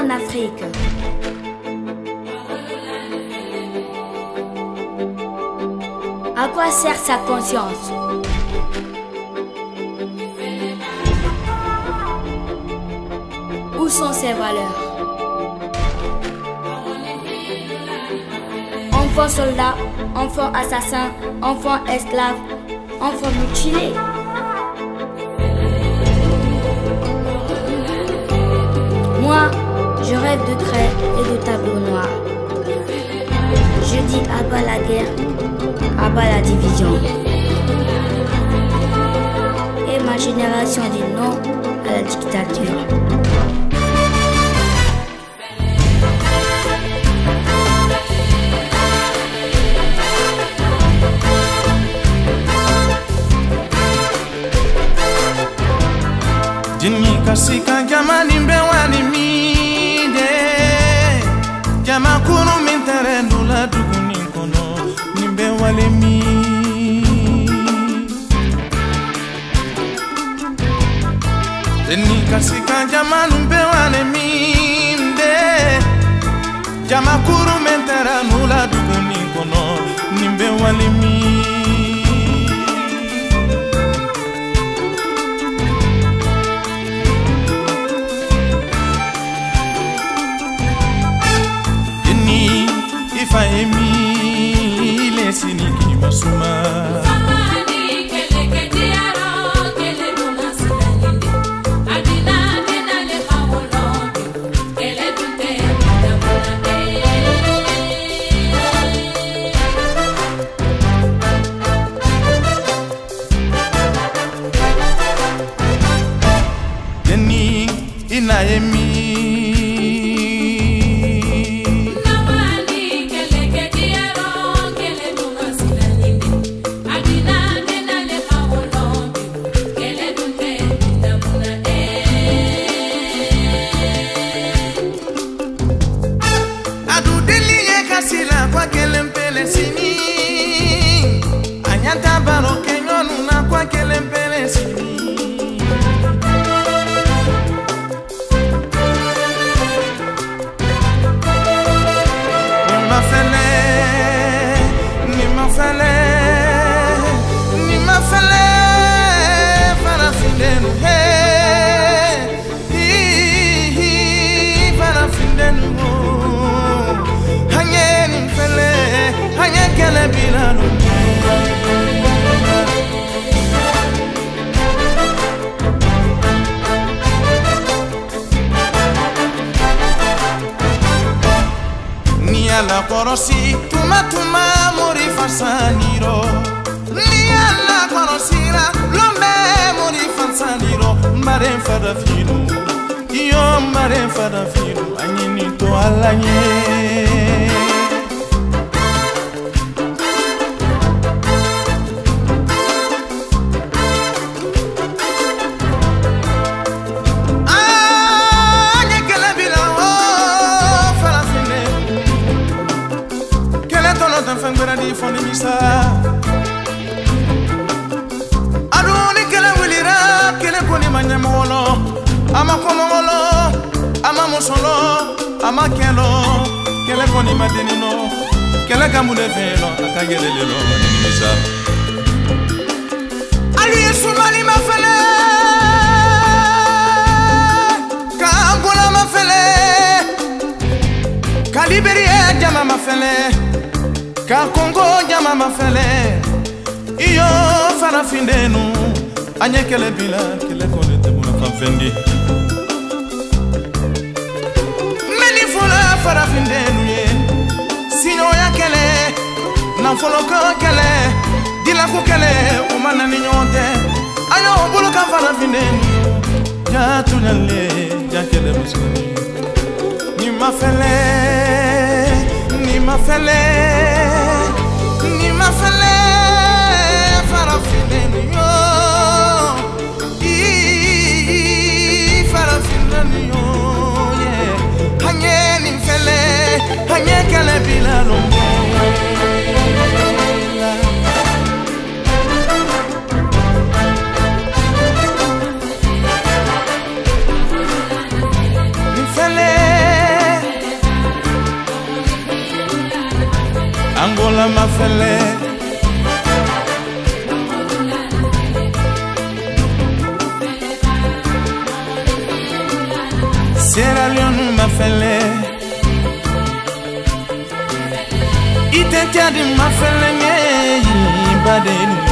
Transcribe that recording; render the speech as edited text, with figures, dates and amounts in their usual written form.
en Afrique. À quoi sert sa conscience? Où sont ses valeurs? Enfants soldats, enfants assassins, enfants esclaves, enfants mutilés. Moi, je rêve de traits et de tableaux noirs. Je dis à bas la guerre, à bas la division. Et ma génération dit non à la dictature. Dini kasika kama nimbewa nimide Kama kunu mintere nula dugu nikono Nimbewa lemi Dini kasika kama nimbewa nimide Kama kunu mintere nula dugu nikono Nimbewa lemi Faemi le siniki basuma Samani keleke diaro kele duna sinalinde Adina dina le kawolonde kele dunte dina bolande Deni inaemi La korosi tuma mori fansaniro ni alla korosira lombe mori fansaniro maren fadafiru iyo maren fadafiru anyini to alanye Adoni kele wilira kele koni manyamolo ama komolo ama musolo ama kelo kele koni madenino kele kamule velo akayelele lo nimisa Ali Yesu Ni Mafele kangula mafele kaliberia jama mafele Car Congo Yama Mafele Iyo farafindenu Anye kele bila kele kone te muna kamfendi Meni fula farafindenu ye Sino ya kele Nanfoloko kele Dilaku kele Umana ninyote Ayo bulu ka farafindenu Ya tunyale Ya kele muslimi Ni Mafele Ni Mafele Ni Mafele Mafele. Sierra Leone Ni Mafele. Ite tia Ni Mafele me ibade.